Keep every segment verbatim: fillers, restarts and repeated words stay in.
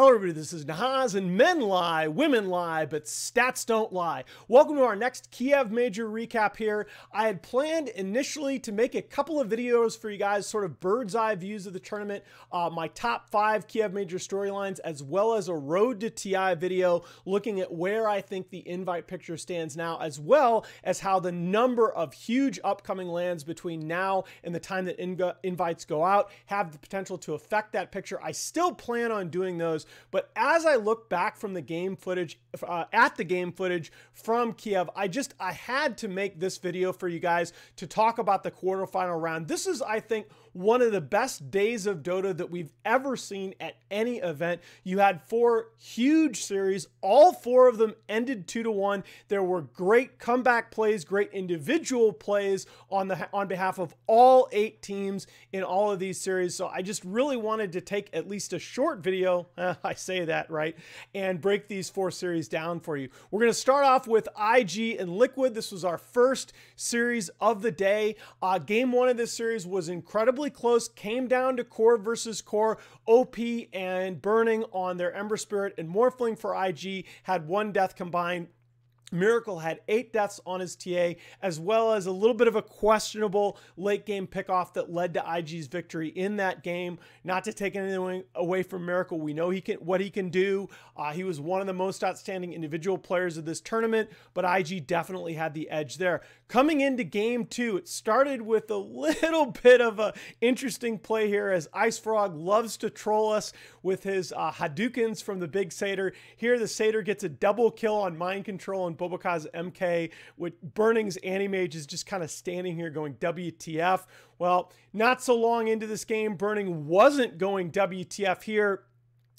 Hello everybody, this is Nahaz, and men lie, women lie, but stats don't lie. Welcome to our next Kiev Major recap here. I had planned initially to make a couple of videos for you guys, sort of bird's eye views of the tournament, uh, my top five Kiev Major storylines, as well as a road to T I video, looking at where I think the invite picture stands now, as well as how the number of huge upcoming lands between now and the time that inv invites go out have the potential to affect that picture. I still plan on doing those. But as I look back from the game footage, uh, at the game footage from Kiev, I just, I had to make this video for you guys to talk about the quarterfinal round. This is, I think, one of the best days of Dota that we've ever seen at any event. You had four huge series. All four of them ended two to one. There were great comeback plays, great individual plays on the on behalf of all eight teams in all of these series. So I just really wanted to take at least a short video, eh, I say that right, and break these four series down for you. We're going to start off with I G and Liquid. This was our first series of the day. Uh, game one of this series was incredibly close, came down to core versus core. O P and Burning on their Ember Spirit and Morphling for I G had one death combined. Miracle had eight deaths on his T A, as well as a little bit of a questionable late game pickoff that led to I G's victory in that game. Not to take anything away from Miracle, we know he can what he can do. Uh, he was one of the most outstanding individual players of this tournament, but I G definitely had the edge there. Coming into game two, it started with a little bit of a interesting play here, as Ice Frog loves to troll us with his uh, Hadoukens from the Big Satyr. Here the Satyr gets a double kill on Mind Control and Bobokaz M K, with Burning's Anti-Mage is just kind of standing here going W T F. Well, not so long into this game, Burning wasn't going W T F here,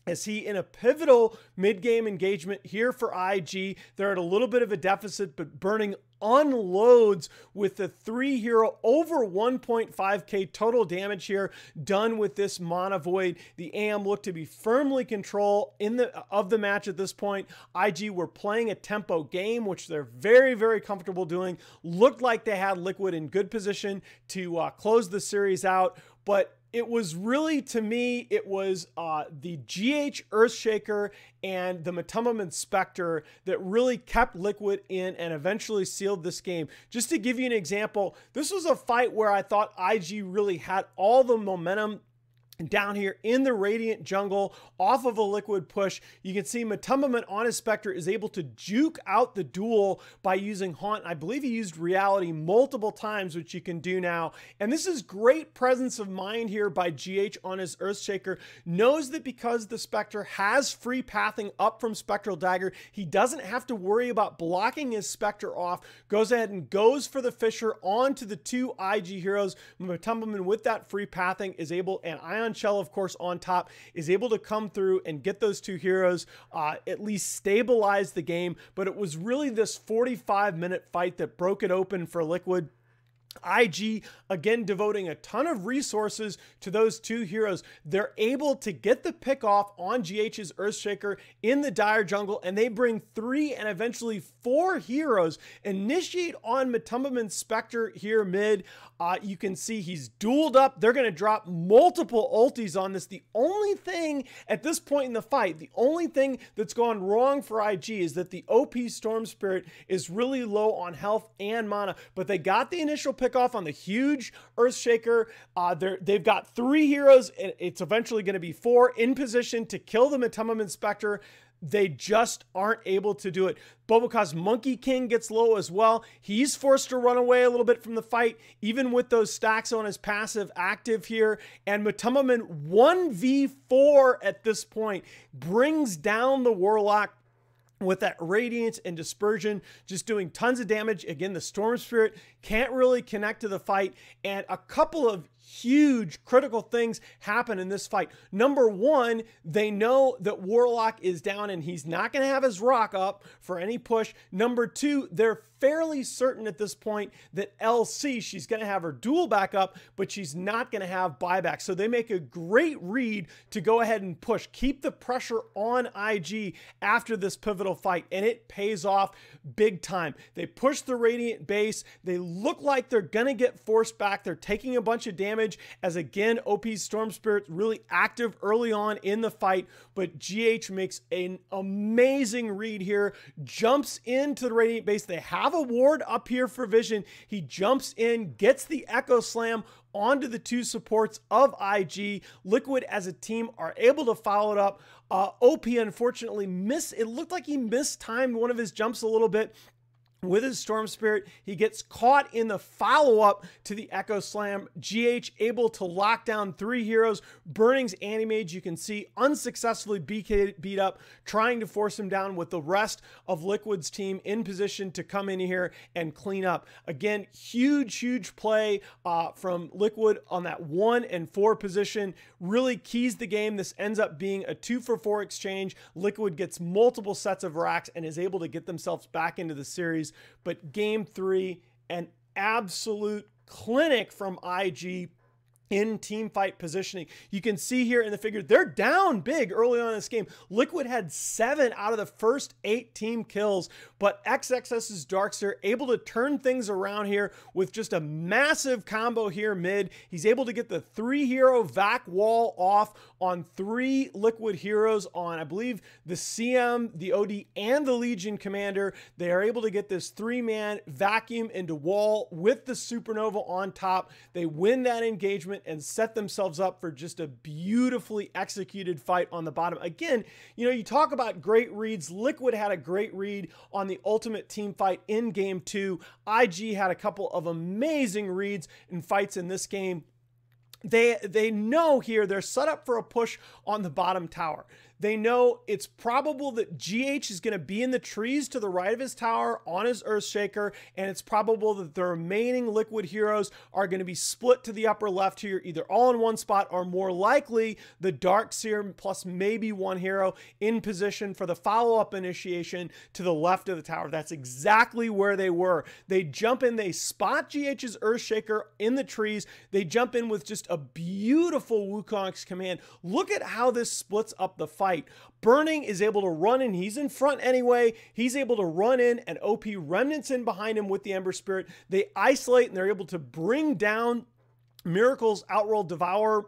as he in a pivotal mid-game engagement here for I G. They're at a little bit of a deficit, but Burning unloads with the three hero, over one point five K total damage here done with this mana void. The A M looked to be firmly control in the of the match at this point. I G were playing a tempo game, which they're very very comfortable doing. Looked like they had Liquid in good position to uh, close the series out, but it was really, to me, it was uh, the G H Earthshaker and the Matumum Spectre that really kept Liquid in and eventually sealed this game. Just to give you an example, this was a fight where I thought I G really had all the momentum down here in the Radiant jungle off of a Liquid push. You can see Matumum on his Spectre is able to juke out the duel by using Haunt. I believe he used Reality multiple times, which you can do now. And this is great presence of mind here by G H on his Earthshaker. Knows that because the Spectre has free pathing up from Spectral Dagger, he doesn't have to worry about blocking his Spectre off. Goes ahead and goes for the Fisher onto the two I G heroes. Matumum with that free pathing is able, and Ion Shell, of course, on top, is able to come through and get those two heroes, uh, at least stabilize the game. But it was really this forty-five minute fight that broke it open for Liquid. I G, again, devoting a ton of resources to those two heroes. They're able to get the pick off on G H's Earthshaker in the dire jungle, and they bring three and eventually four heroes. Initiate on Matumum Spectre here mid. Uh, you can see he's dueled up. They're going to drop multiple ultis on this. The only thing at this point in the fight, the only thing that's gone wrong for I G is that the O P Storm Spirit is really low on health and mana, but they got the initial pick off on the huge Earthshaker. Uh, they've got three heroes, and it's eventually going to be four in position to kill the Matumum Spectre. They just aren't able to do it. Bobokaz Monkey King gets low as well. He's forced to run away a little bit from the fight, even with those stacks on his passive active here. And Matumum one v four at this point brings down the Warlock with that Radiance and Dispersion, just doing tons of damage. Again, the Storm Spirit can't really connect to the fight, and a couple of huge critical things happen in this fight. Number one, they know that Warlock is down and he's not going to have his rock up for any push. Number two, they're fairly certain at this point that L C, she's going to have her duel back up, but she's not going to have buyback. So they make a great read to go ahead and push, keep the pressure on I G after this pivotal fight, and it pays off big time. They push the Radiant base. They look like they're going to get forced back. They're taking a bunch of damage. damage, as again, O P's Storm Spirit really active early on in the fight, but G H makes an amazing read here, jumps into the Radiant base. They have a ward up here for Vision. He jumps in, gets the Echo Slam onto the two supports of I G. Liquid as a team are able to follow it up. Uh, O P unfortunately missed. It looked like he mistimed one of his jumps a little bit with his Storm Spirit. He gets caught in the follow-up to the Echo Slam. G H able to lock down three heroes. Burning's Anti-Mage, you can see, unsuccessfully beat up, trying to force him down with the rest of Liquid's team in position to come in here and clean up. Again, huge, huge play uh, from Liquid on that one and four position. Really keys the game. This ends up being a two for four exchange. Liquid gets multiple sets of racks and is able to get themselves back into the series. But game three, an absolute clinic from I G in team fight positioning. You can see here in the figure, they're down big early on in this game. Liquid had seven out of the first eight team kills, but XXS's Dark Seer able to turn things around here with just a massive combo here mid. He's able to get the three hero vac wall off on three Liquid heroes on, I believe, the C M, the O D, and the Legion Commander. They are able to get this three-man vacuum into wall with the Supernova on top. They win that engagement and set themselves up for just a beautifully executed fight on the bottom. Again, you know, you talk about great reads. Liquid had a great read on the ultimate team fight in game two. I G had a couple of amazing reads and fights in this game. They, they know here they're set up for a push on the bottom tower. They know it's probable that G H is going to be in the trees to the right of his tower on his Earthshaker, and it's probable that the remaining Liquid heroes are going to be split to the upper left here, either all in one spot or more likely the Dark Seer plus maybe one hero in position for the follow-up initiation to the left of the tower. That's exactly where they were. They jump in, they spot G H's Earthshaker in the trees. They jump in with just a beautiful Wukong's command. Look at how this splits up the fight. Burning is able to run in. He's in front anyway. He's able to run in, and O P remnants in behind him with the Ember Spirit. They isolate, and they're able to bring down Miracle's Outroll Devour.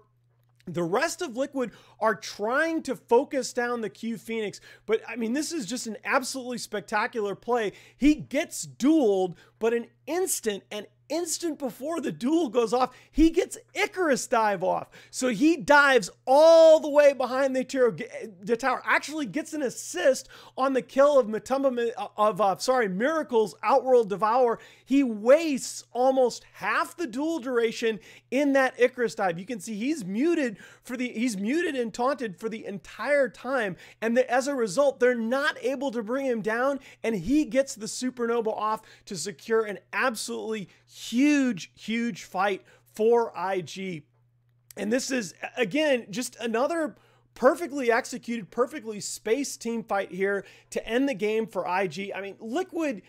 The rest of Liquid are trying to focus down the Q Phoenix, but I mean, this is just an absolutely spectacular play. He gets dueled, but an instant and instant before the duel goes off, he gets Icarus dive off. So he dives all the way behind the tower, actually gets an assist on the kill of Matumba, of uh, sorry, Miracle's Outworld Devour. He wastes almost half the duel duration in that Icarus dive. You can see he's muted for the he's muted and taunted for the entire time, and the, as a result, they're not able to bring him down, and he gets the Supernova off to secure an absolutely huge, huge fight for I G. And this is, again, just another perfectly executed, perfectly spaced team fight here to end the game for I G. I mean, Liquid,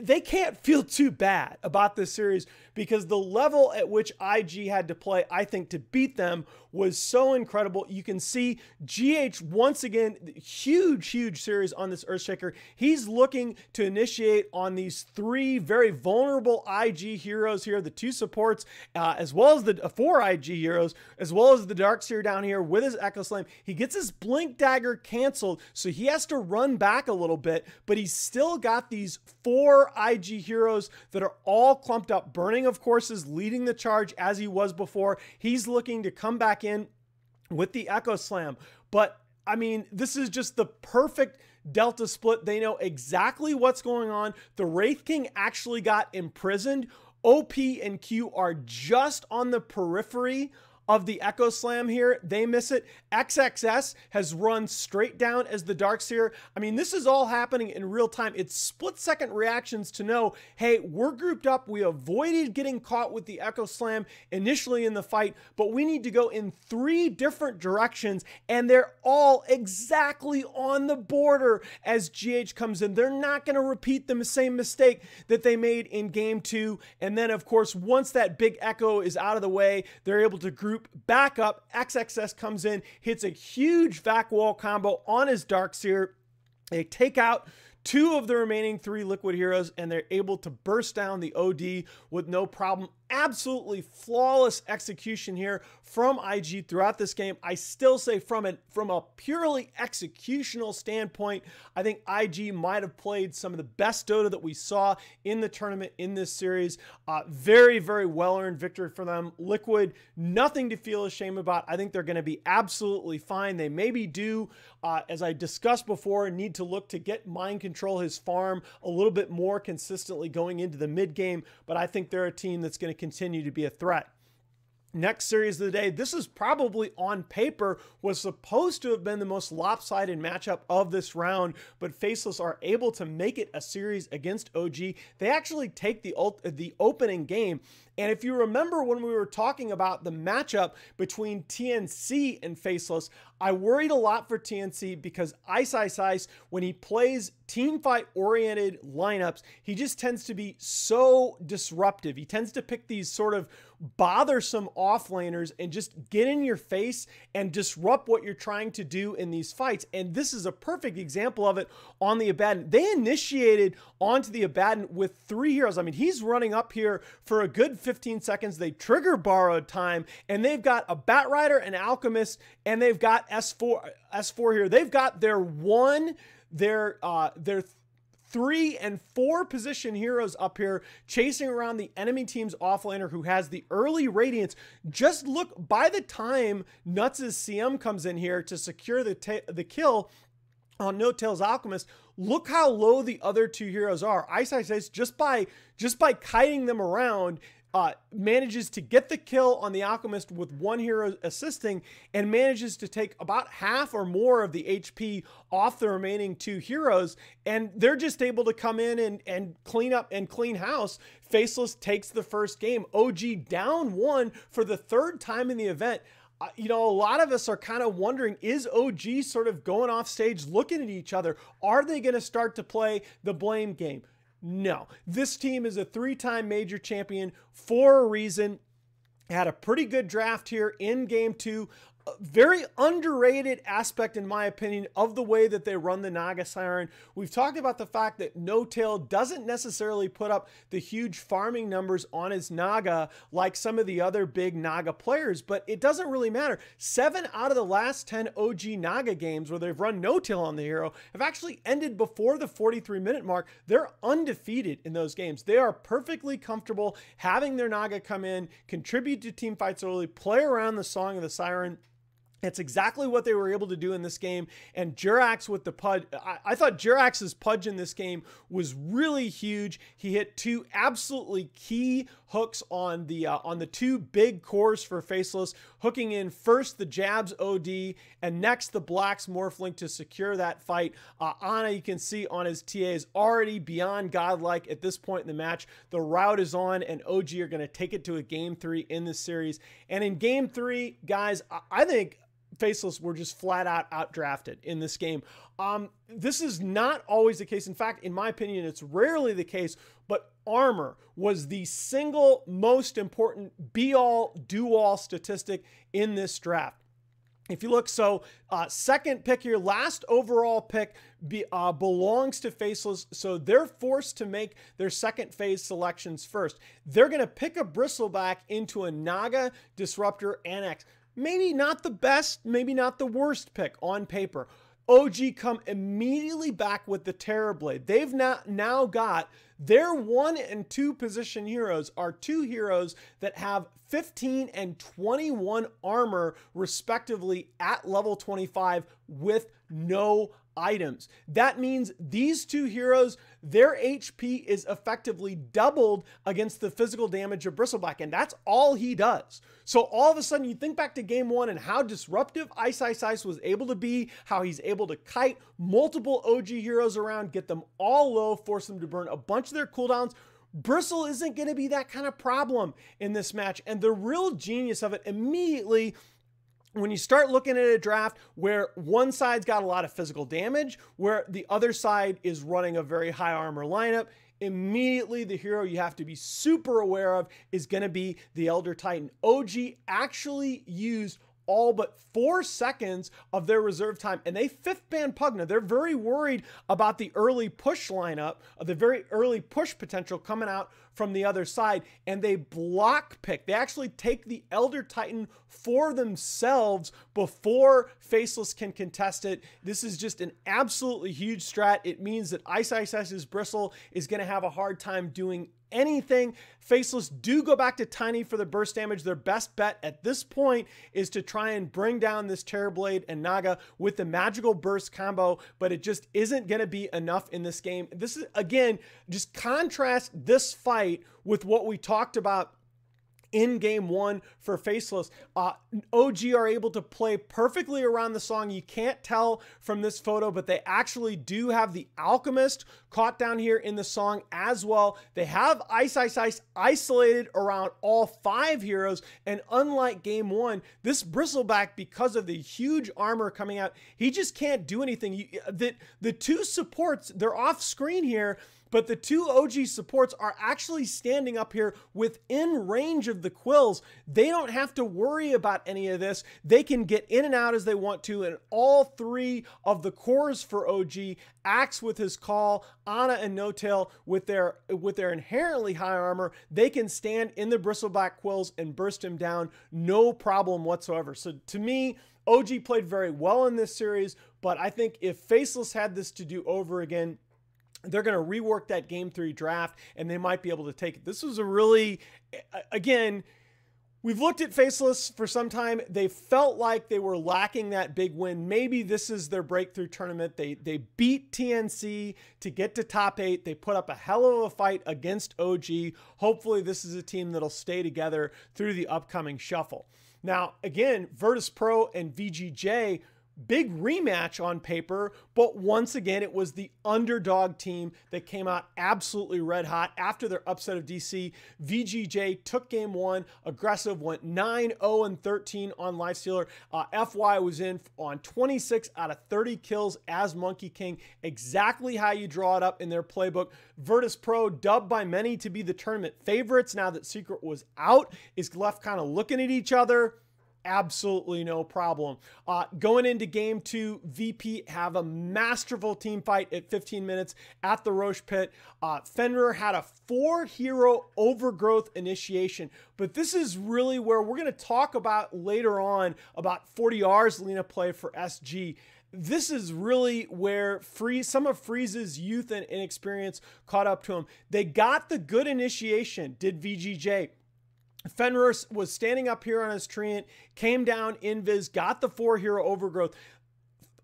they can't feel too bad about this series, because the level at which I G had to play, I think, to beat them was so incredible. You can see G H once again, huge, huge series on this Earthshaker. He's looking to initiate on these three very vulnerable I G heroes here, the two supports, uh, as well as the four I G heroes, as well as the Dark Seer down here with his Echo Slam. He gets his Blink Dagger canceled, so he has to run back a little bit, but he's still got these four I G heroes that are all clumped up. Burning, of course, is leading the charge as he was before. He's looking to come back in with the Echo Slam. But I mean, this is just the perfect delta split. They know exactly what's going on. The Wraith King actually got imprisoned. O P and Q are just on the periphery of the Echo Slam here. They miss it. X X S has run straight down as the Dark Seer. I mean, this is all happening in real time. It's split second reactions to know, hey, we're grouped up. We avoided getting caught with the Echo Slam initially in the fight, but we need to go in three different directions, and they're all exactly on the border as G H comes in. They're not gonna repeat the same mistake that they made in game two. And then, of course, once that big Echo is out of the way, they're able to group back up. X X S comes in, hits a huge vac wall combo on his Dark Seer. They take out two of the remaining three Liquid heroes, and they're able to burst down the O D with no problem. absolutely flawless execution here from I G throughout this game. I still say from it from a purely executional standpoint, I think I G might have played some of the best Dota that we saw in the tournament in this series. Uh, very, very well-earned victory for them. Liquid, nothing to feel ashamed about. I think they're going to be absolutely fine. They maybe do, uh, as I discussed before, need to look to get Mind Control his farm a little bit more consistently going into the mid game, but I think they're a team that's going to continue to be a threat. Next series of the day, this is probably on paper was supposed to have been the most lopsided matchup of this round, but Faceless are able to make it a series against O G. They actually take the, the opening game. And if you remember when we were talking about the matchup between T N C and Faceless, I worried a lot for T N C because Ice Ice Ice, when he plays teamfight-oriented lineups, he just tends to be so disruptive. He tends to pick these sort of bothersome offlaners and just get in your face and disrupt what you're trying to do in these fights. And this is a perfect example of it on the Abaddon. They initiated onto the Abaddon with three heroes. I mean, he's running up here for a good fifteen seconds. They trigger borrowed time, and they've got a Batrider, an Alchemist, and they've got S four S four here. They've got their one, their uh their three and four position heroes up here chasing around the enemy team's offlaner who has the early Radiance. Just look, by the time Nuts' C M comes in here to secure the the kill on No-Tail's Alchemist, look how low the other two heroes are. Ice Ice Ice, just by just by kiting them around, Uh, manages to get the kill on the Alchemist with one hero assisting and manages to take about half or more of the H P off the remaining two heroes, and they're just able to come in and, and clean up and clean house. Faceless takes the first game. O G down one for the third time in the event. Uh, you know, a lot of us are kind of wondering, is O G sort of going off stage looking at each other? Are they going to start to play the blame game? No, this team is a three-time major champion for a reason. Had a pretty good draft here in game two. A very underrated aspect, in my opinion, of the way that they run the Naga Siren. We've talked about the fact that No-Tail doesn't necessarily put up the huge farming numbers on his Naga like some of the other big Naga players, but it doesn't really matter. Seven out of the last ten O G Naga games where they've run No-Tail on the hero have actually ended before the forty-three minute mark. They're undefeated in those games. They are perfectly comfortable having their Naga come in, contribute to team fights early, play around the Song of the Siren. It's exactly what they were able to do in this game. And Jerax with the Pudge, I, I thought Jerax's Pudge in this game was really huge. He hit two absolutely key hooks on the uh, on the two big cores for Faceless, hooking in first the Jabs O D and next the Black's Morphlink to secure that fight. Uh, Ana, you can see on his T A, is already beyond godlike at this point in the match. The route is on, and O G are going to take it to a game three in this series. And in game three, guys, I, I think Faceless were just flat out outdrafted in this game. Um, this is not always the case. In fact, in my opinion, it's rarely the case, but armor was the single most important be-all, do-all statistic in this draft. If you look, so uh, second pick here, last overall pick be, uh, belongs to Faceless, so they're forced to make their second phase selections first. They're going to pick a Bristleback into a Naga, Disruptor, Annex. Maybe not the best, maybe not the worst pick on paper. O G come immediately back with the Terror Blade. They've not now got their one and two position heroes are two heroes that have fifteen and twenty-one armor respectively at level twenty-five with no items. That means these two heroes, their H P is effectively doubled against the physical damage of Bristleback, and that's all he does. So all of a sudden, you think back to game one and how disruptive Ice Ice Ice was able to be, how he's able to kite multiple O G heroes around, get them all low, force them to burn a bunch of their cooldowns. Bristle isn't going to be that kind of problem in this match, and the real genius of it immediately, when you start looking at a draft where one side's got a lot of physical damage, where the other side is running a very high armor lineup, immediately the hero you have to be super aware of is going to be the Elder Titan. O G actually used all but four seconds of their reserve time, and they fifth ban Pugna. They're very worried about the early push lineup, the very early push potential coming out from the other side, and they block pick. They actually take the Elder Titan for themselves before Faceless can contest it. This is just an absolutely huge strat. It means that IceIceS's Bristle is going to have a hard time doing anything. Faceless do go back to Tiny for the burst damage. Their best bet at this point is to try and bring down this Terrorblade and Naga with the magical burst combo, but it just isn't going to be enough in this game. This is, again, just contrast this fight with what we talked about in game one for Faceless. Uh, O G are able to play perfectly around the song. You can't tell from this photo, but they actually do have the Alchemist caught down here in the song as well. They have Ice Ice Ice isolated around all five heroes, and unlike game one, this Bristleback, because of the huge armor coming out, he just can't do anything. You, the, the two supports, they're off screen here, but the two O G supports are actually standing up here within range of the quills. They don't have to worry about any of this. They can get in and out as they want to, and all three of the cores for O G, Axe with his call, Ana and No-Tail with their, with their inherently high armor, they can stand in the Bristleback quills and burst him down, no problem whatsoever. So to me, O G played very well in this series, but I think if Faceless had this to do over again, they're going to rework that game three draft, and they might be able to take it. This was a really, again, we've looked at Faceless for some time. They felt like they were lacking that big win. Maybe this is their breakthrough tournament. They, they beat T N C to get to top eight. They put up a hell of a fight against O G. Hopefully this is a team that'll stay together through the upcoming shuffle. Now, again, Virtus Pro and V G J, big rematch on paper, but once again, it was the underdog team that came out absolutely red hot after their upset of D C. V G J took game one, aggressive, went nine oh and thirteen on Lifestealer. Uh, F Y was in on twenty-six out of thirty kills as Monkey King, exactly how you draw it up in their playbook. Virtus Pro, dubbed by many to be the tournament favorites now that Secret was out, is left kind of looking at each other. Absolutely no problem. Uh, going into game two, V P have a masterful team fight at fifteen minutes at the Roche Pit. Uh, Fenrir had a four hero overgrowth initiation, but this is really where we're going to talk about later on about forty R's Lina play for S G. This is really where Free, some of Freeze's youth and inexperience caught up to him. They got the good initiation, did V G J. Fenrir was standing up here on his treant, came down, invis, got the four hero overgrowth.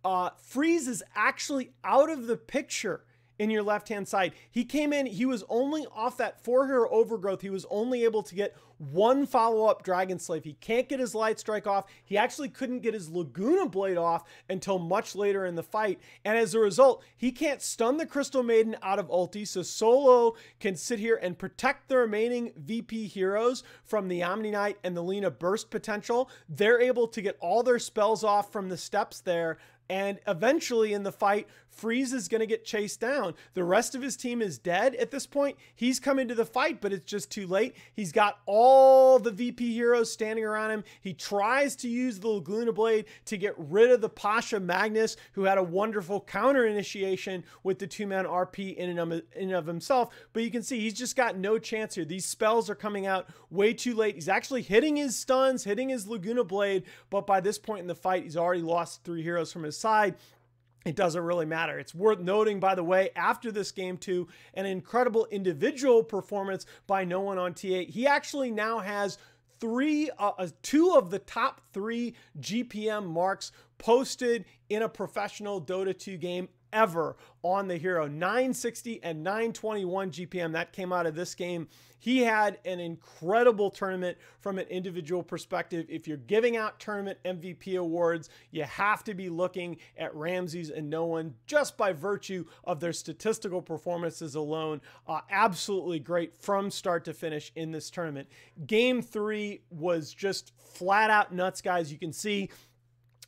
Uh, Freeze is actually out of the picture in your left-hand side. He came in, he was only off that four hero overgrowth. He was only able to get one follow-up Dragon Slave. He can't get his Light Strike off. He actually couldn't get his Laguna Blade off until much later in the fight. And as a result, he can't stun the Crystal Maiden out of ulti, so Solo can sit here and protect the remaining V P heroes from the Omni Knight and the Lina burst potential. They're able to get all their spells off from the steps there. And eventually in the fight, Freeze is going to get chased down. The rest of his team is dead at this point. He's come into the fight, but it's just too late. He's got all the V P heroes standing around him. He tries to use the Laguna Blade to get rid of the Pasha Magnus, who had a wonderful counter initiation with the two-man R P in and of himself. But you can see he's just got no chance here. These spells are coming out way too late. He's actually hitting his stuns, hitting his Laguna Blade, but by this point in the fight, he's already lost three heroes from his side. It doesn't really matter. It's worth noting, by the way, after this game two, an incredible individual performance by no one on T A. He actually now has three, uh, two of the top three G P M marks posted in a professional Dota two game ever on the hero, nine sixty and nine twenty-one G P M. That came out of this game. He had an incredible tournament from an individual perspective. If you're giving out tournament M V P awards, you have to be looking at Ramses and no one just by virtue of their statistical performances alone. Uh, absolutely great from start to finish in this tournament. Game three was just flat out nuts, guys. You can see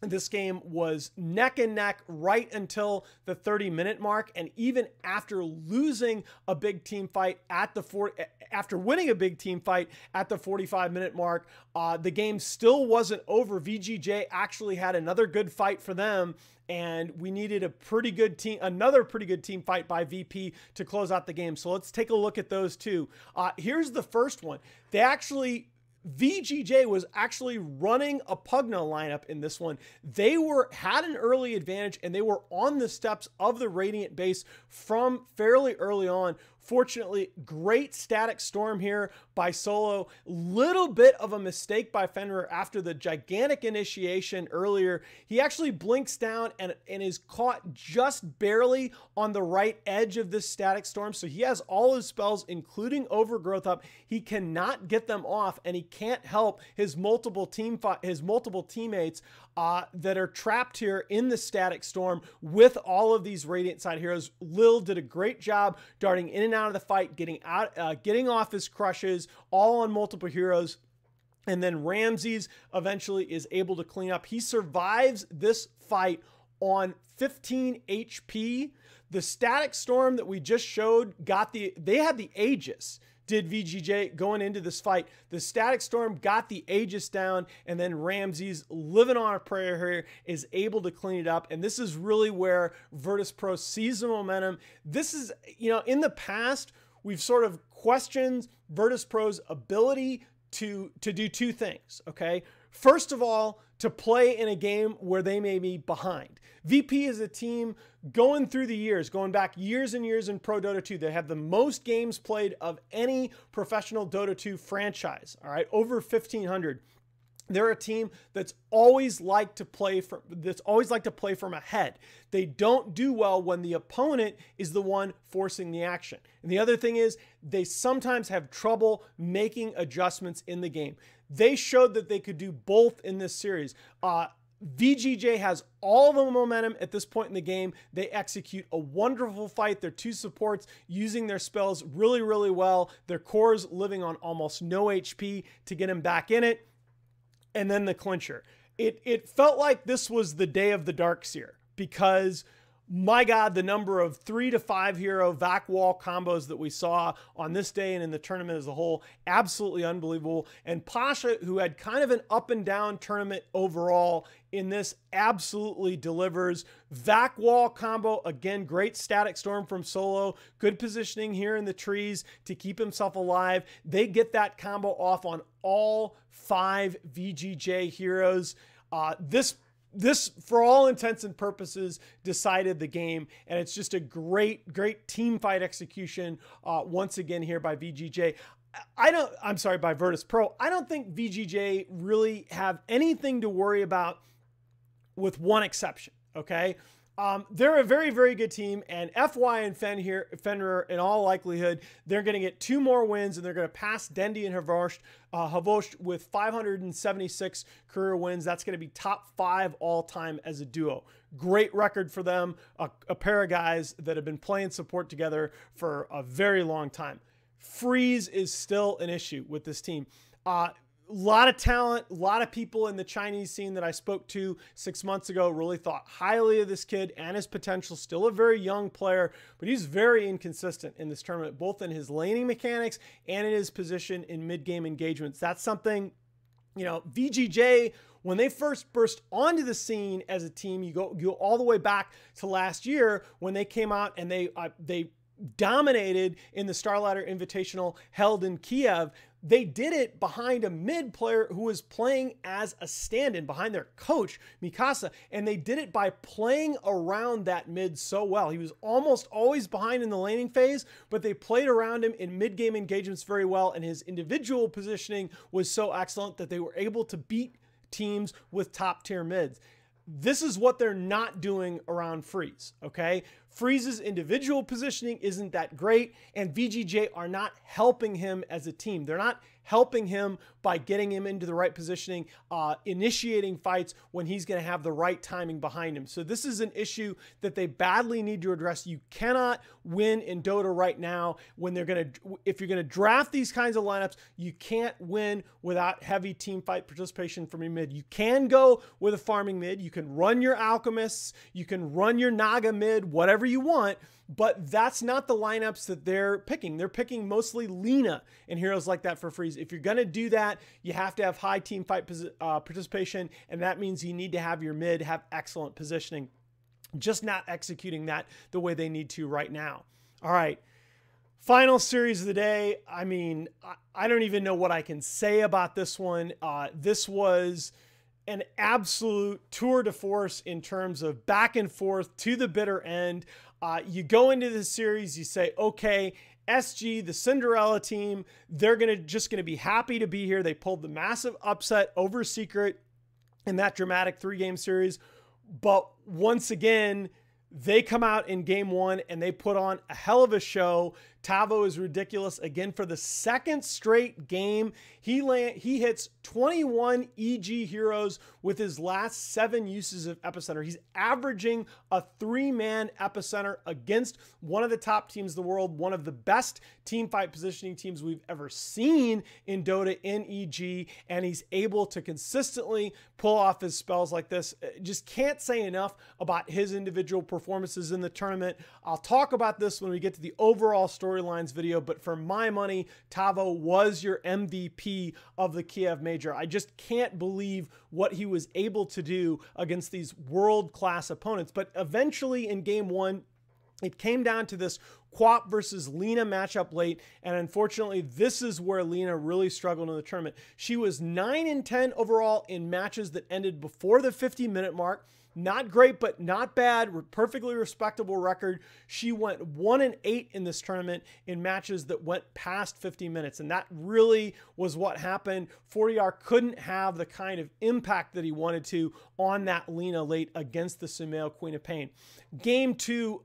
this game was neck and neck right until the thirty minute mark. And even after losing a big team fight at the four, after winning a big team fight at the forty-five minute mark, uh, the game still wasn't over. V G J actually had another good fight for them, and we needed a pretty good team, another pretty good team fight by V P to close out the game. So let's take a look at those two. Uh, here's the first one. They actually... V G J was actually running a Pugna lineup in this one. They were had an early advantage, and they were on the steps of the Radiant base from fairly early on. Fortunately, great static storm here by Solo. Little bit of a mistake by Fenrir after the gigantic initiation earlier. He actually blinks down and, and is caught just barely on the right edge of this static storm. So he has all his spells, including Overgrowth, up. He cannot get them off, and he can't help his multiple team fight, his multiple teammates uh, that are trapped here in the static storm with all of these Radiant side heroes. Lil did a great job darting in and out of the fight, getting out, uh, getting off his crushes, all on multiple heroes. And then Ramses eventually is able to clean up. He survives this fight on fifteen H P. The static storm that we just showed got the, they had the Aegis. Did V G J going into this fight. The static storm got the Aegis down, and then Ramses, living on a prayer here, is able to clean it up. And this is really where Virtus Pro sees the momentum. This is, you know, in the past, we've sort of questioned Virtus Pro's ability to, to do two things, okay? First of all, to play in a game where they may be behind. V P is a team going through the years, going back years and years in Pro Dota two. They have the most games played of any professional Dota two franchise, all right, over fifteen hundred. They're a team that's always like to play from that's always like to play from ahead. They don't do well when the opponent is the one forcing the action. And the other thing is they sometimes have trouble making adjustments in the game. They showed that they could do both in this series. Uh, V G J has all the momentum at this point in the game. They execute a wonderful fight. Their two supports using their spells really, really well. Their cores living on almost no H P to get them back in it. And then the clincher. It, it felt like this was the day of the Dark Seer because, my God, the number of three to five hero vac wall combos that we saw on this day and in the tournament as a whole, absolutely unbelievable. And Pasha, who had kind of an up and down tournament overall in this, absolutely delivers. Vac wall combo, again, great static storm from Solo. Good positioning here in the trees to keep himself alive. They get that combo off on all five V G J heroes. Uh, this This, for all intents and purposes, decided the game, and it's just a great, great team fight execution uh, once again here by V G J. I don't, I'm sorry, by Virtus Pro. I don't think V G J really have anything to worry about, with one exception. Okay, um, they're a very, very good team, and F Y and Fen here, Fenrir, in all likelihood, they're going to get two more wins, and they're going to pass Dendi and Havosh. Uh, Havosh with five hundred seventy-six career wins. That's going to be top five all time as a duo. Great record for them. A, a pair of guys that have been playing support together for a very long time. Freeze is still an issue with this team. Uh, A lot of talent, a lot of people in the Chinese scene that I spoke to six months ago really thought highly of this kid and his potential. Still a very young player, but he's very inconsistent in this tournament, both in his laning mechanics and in his position in mid-game engagements. That's something, you know, V G J, when they first burst onto the scene as a team, you go, you go all the way back to last year when they came out and they, uh, they dominated in the Starladder Invitational held in Kiev. They did it behind a mid player who was playing as a stand-in behind their coach, Mikasa, and they did it by playing around that mid so well. He was almost always behind in the laning phase, but they played around him in mid-game engagements very well, and his individual positioning was so excellent that they were able to beat teams with top-tier mids. This is what they're not doing around Freeze, okay? Freeze's individual positioning isn't that great, and V G J are not helping him as a team. They're not helping him by getting him into the right positioning, uh, initiating fights when he's going to have the right timing behind him. So this is an issue that they badly need to address. You cannot win in Dota right now when they're going to, if you're going to draft these kinds of lineups, you can't win without heavy team fight participation from your mid. You can go with a farming mid. You can run your Alchemists. You can run your Naga mid, whatever you want, but that's not the lineups that they're picking. They're picking mostly Lina and heroes like that for freeze. If you're going to do that, you have to have high team fight uh, participation, and that means you need to have your mid have excellent positioning. Just not executing that the way they need to right now. All right. Final series of the day. I mean, I don't even know what I can say about this one. Uh, this was an absolute tour de force in terms of back and forth to the bitter end. Uh, you go into this series, you say, okay, S G, the Cinderella team, they're gonna just going to be happy to be here. They pulled the massive upset over Secret in that dramatic three-game series. But once again, they come out in game one and they put on a hell of a show. Tavo is ridiculous again for the second straight game. He land, he hits twenty-one E G heroes with his last seven uses of Epicenter. He's averaging a three-man Epicenter against one of the top teams in the world, one of the best team fight positioning teams we've ever seen in Dota in E G, and he's able to consistently pull off his spells like this. Just can't say enough about his individual performances in the tournament. I'll talk about this when we get to the overall story Storylines video, but for my money, Tavo was your M V P of the Kiev Major. I just can't believe what he was able to do against these world-class opponents. But eventually in game one, it came down to this Quap versus Lina matchup late, and unfortunately this is where Lina really struggled in the tournament. She was nine and ten overall in matches that ended before the fifty minute mark. Not great, but not bad. Perfectly respectable record. She went one and eight in this tournament in matches that went past fifty minutes. And that really was what happened. forty R couldn't have the kind of impact that he wanted to on that Lina late against the Sumail Queen of Pain. Game two,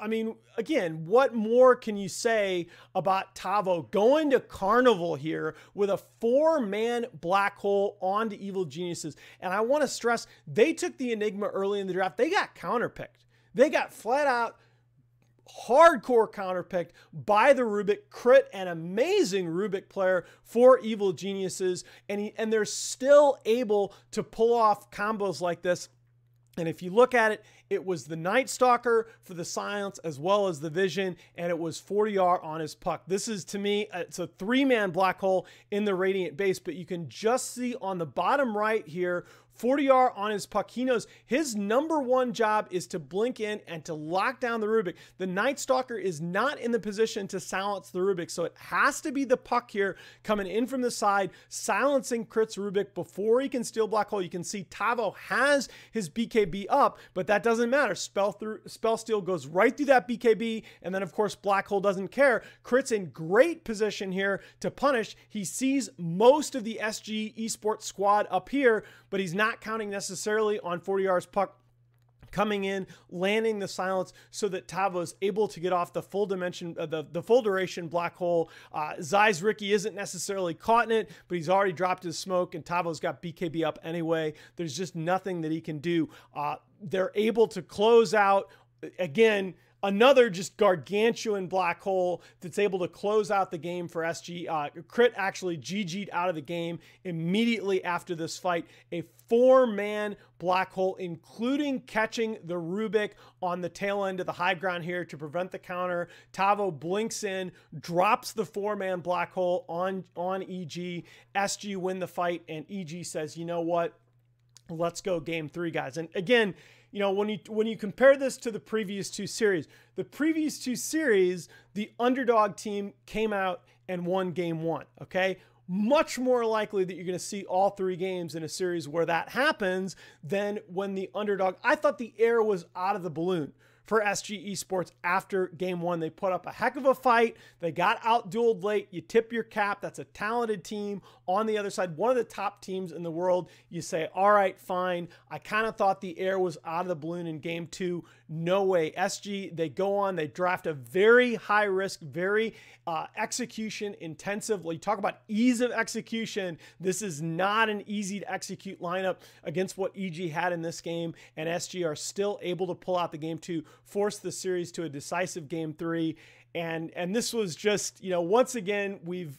I mean, again, what more can you say about Tavo going to Carnival here with a four-man black hole onto Evil Geniuses? And I want to stress, they took the Enigma early in the draft. They got counterpicked. They got flat out hardcore counterpicked by the Rubik crit, an amazing Rubik player for Evil Geniuses, and he, and they're still able to pull off combos like this. And if you look at it, it was the Night Stalker for the Silence as well as the Vision, and it was forty R on his Puck. This is, to me, it's a three-man black hole in the Radiant base, but you can just see on the bottom right here, forty R on his Puck. He knows his number one job is to blink in and to lock down the Rubik. The Night Stalker is not in the position to silence the Rubik, so it has to be the Puck here coming in from the side, silencing Crit's Rubik before he can steal black hole. You can see Tavo has his B K B up, but that doesn't matter. Spell through, spell steal goes right through that B K B, and then of course black hole doesn't care. Crit's in great position here to punish. He sees most of the S G Esports squad up here, but he's not Not counting necessarily on forty R's Puck coming in, landing the silence so that Tavo is able to get off the full dimension, uh, the, the full duration black hole. Uh, Zai's Ricky isn't necessarily caught in it, but he's already dropped his smoke and Tavo's got B K B up anyway. There's just nothing that he can do. Uh, they're able to close out again. Another just gargantuan black hole that's able to close out the game for S G. Uh, Crit actually G G'd out of the game immediately after this fight. A four-man black hole, including catching the Rubik on the tail end of the high ground here to prevent the counter. Tavo blinks in, drops the four-man black hole on, on E G. S G win the fight, and E G says, you know what? Let's go game three, guys. And again, you know, when you when you compare this to the previous two series, the previous two series, the underdog team came out and won game one, okay? Much more likely that you're going to see all three games in a series where that happens than when the underdog, I thought the air was out of the balloon for S G Esports after game one. They put up a heck of a fight. They got out-dueled late. You tip your cap. That's a talented team on the other side. One of the top teams in the world. You say, all right, fine. I kind of thought the air was out of the balloon in game two. No way. S G, they go on. They draft a very high risk, very uh, execution intensive. You talk about ease of execution. This is not an easy to execute lineup against what E G had in this game. And S G are still able to pull out the game two, force the series to a decisive game three. And, and this was just, you know, once again, we've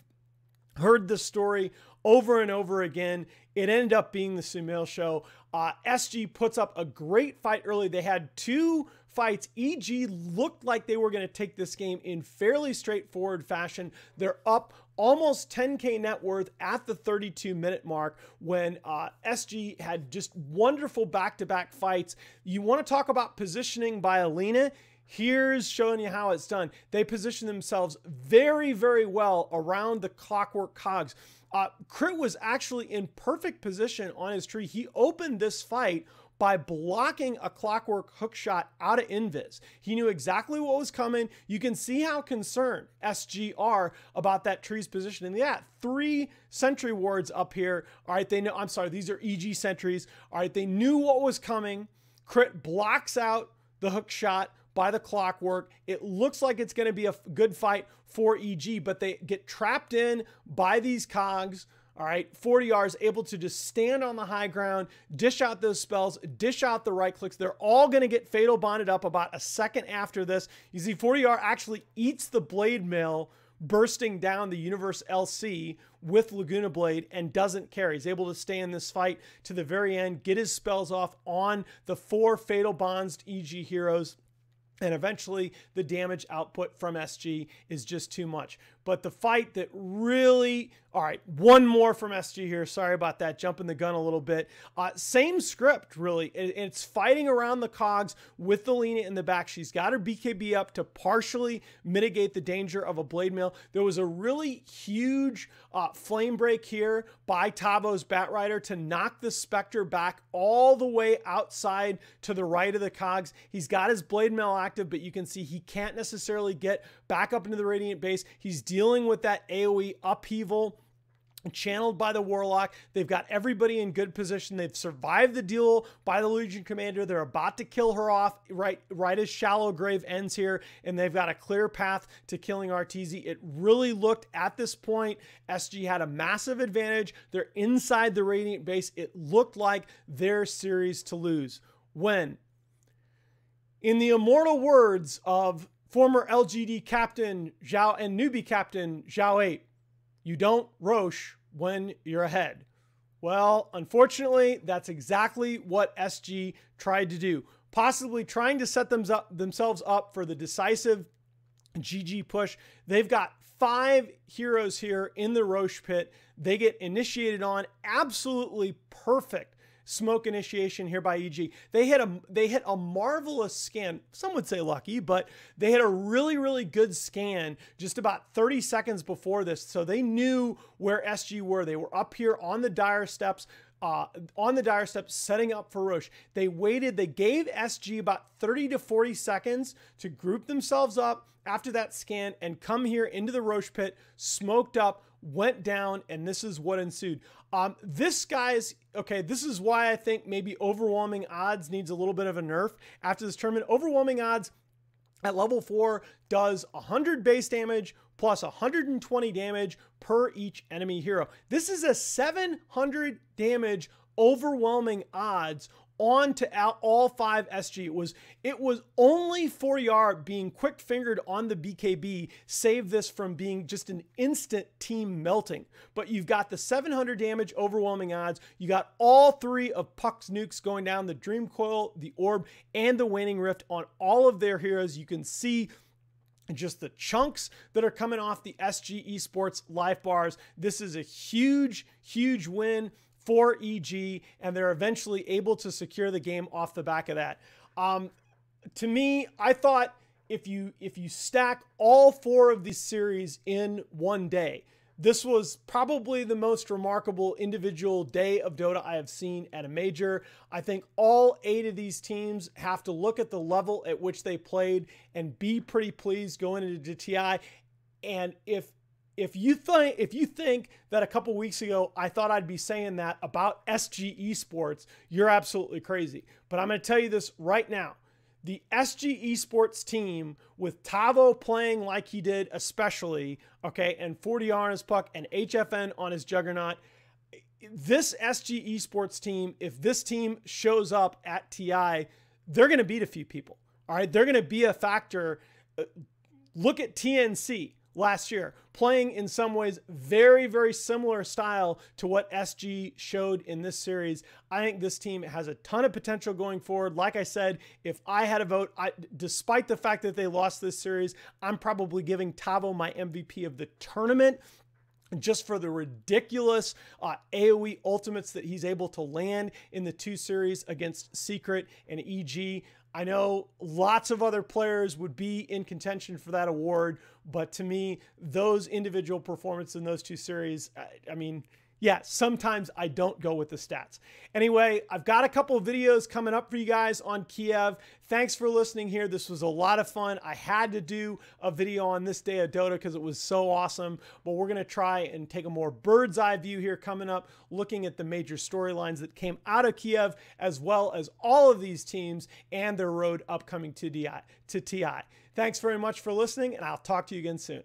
heard the story over and over again. It ended up being the Sumail show. Uh, S G puts up a great fight early. They had two fights. E G looked like they were going to take this game in fairly straightforward fashion. They're up almost ten K net worth at the thirty-two minute mark when uh, S G had just wonderful back-to-back fights. You want to talk about positioning by Alina? Here's showing you how it's done. They position themselves very, very well around the clockwork cogs. Uh, Crit was actually in perfect position on his tree. He opened this fight by blocking a clockwork hookshot out of Invis. He knew exactly what was coming. You can see how concerned S G are about that tree's position. And yeah, three sentry wards up here. All right, they know, I'm sorry, these are E G sentries. All right, they knew what was coming. Crit blocks out the hookshot by the clockwork. It looks like it's going to be a good fight for E G, but they get trapped in by these cogs. All right, forty R's able to just stand on the high ground, dish out those spells, dish out the right clicks. They're all going to get fatal bonded up about a second after this. You see forty R actually eats the blade mill, bursting down the Universe L C with Laguna Blade, and doesn't care. He's able to stay in this fight to the very end, get his spells off on the four fatal bonds E G heroes. And eventually the damage output from S G is just too much. But the fight that really, all right, one more from S G here. Sorry about that, jumping the gun a little bit. Uh, same script, really. It, it's fighting around the cogs with Alina in the back. She's got her B K B up to partially mitigate the danger of a blade mill. There was a really huge uh, flame break here by Tavo's Batrider to knock the Spectre back all the way outside to the right of the cogs. He's got his blade mill active, but you can see he can't necessarily get back up into the Radiant base. He's dealing with that AoE upheaval channeled by the Warlock. They've got everybody in good position. They've survived the duel by the Legion Commander. They're about to kill her off right, right as Shallow Grave ends here, and they've got a clear path to killing Arteezy. It really looked at this point, S G had a massive advantage. They're inside the Radiant base. It looked like their series to lose. When, in the immortal words of former L G D captain Zhao and newbie captain Zhao eight, you don't roche when you're ahead. Well, unfortunately, that's exactly what S G tried to do, possibly trying to set them up, themselves up for the decisive G G push. They've got five heroes here in the roche pit. They get initiated on. Absolutely perfect smoke initiation here by E G. They hit a they hit a marvelous scan. Some would say lucky, but they had a really, really good scan just about thirty seconds before this. So they knew where S G were. They were up here on the dire steps, uh, on the dire steps, setting up for roche. They waited. They gave S G about thirty to forty seconds to group themselves up after that scan and come here into the roche pit, smoked up, went down, and this is what ensued. Um, this guy's, okay, this is why I think maybe Overwhelming Odds needs a little bit of a nerf after this tournament. Overwhelming Odds at level four does one hundred base damage plus one hundred twenty damage per each enemy hero. This is a seven hundred damage Overwhelming Odds on to out all five S G. It was, it was only forty R being quick fingered on the B K B saved this from being just an instant team melting. But you've got the seven hundred damage Overwhelming Odds. You got all three of Puck's nukes going down, the Dream Coil, the Orb, and the Waning Rift on all of their heroes. You can see just the chunks that are coming off the S G Esports life bars. This is a huge, huge win for E G, and they're eventually able to secure the game off the back of that. Um, to me, I thought if you if you stack all four of these series in one day, This was probably the most remarkable individual day of Dota I have seen at a major. I think all eight of these teams have to look at the level at which they played and be pretty pleased going into T I. And if if you think if you think that a couple weeks ago I thought I'd be saying that about S G Esports, you're absolutely crazy. But I'm going to tell you this right now. The S G Esports team, with Tavo playing like he did especially, okay, and forty R on his puck and H F N on his juggernaut, this S G Esports team, if this team shows up at T I, they're going to beat a few people, all right? They're going to be a factor. Look at T N C last year, playing in some ways very, very similar style to what S G showed in this series. I think this team has a ton of potential going forward. Like I said, if I had a vote, I, despite the fact that they lost this series, I'm probably giving Tavo my M V P of the tournament, just for the ridiculous uh, AoE ultimates that he's able to land in the two series against Secret and E G. I know lots of other players would be in contention for that award, but to me, those individual performances in those two series, I, I mean, yeah, sometimes I don't go with the stats. Anyway, I've got a couple of videos coming up for you guys on Kiev. Thanks for listening here. This was a lot of fun. I had to do a video on this day of Dota because it was so awesome, but we're going to try and take a more bird's eye view here coming up, looking at the major storylines that came out of Kiev, as well as all of these teams and their road upcoming to T I. Thanks very much for listening, and I'll talk to you again soon.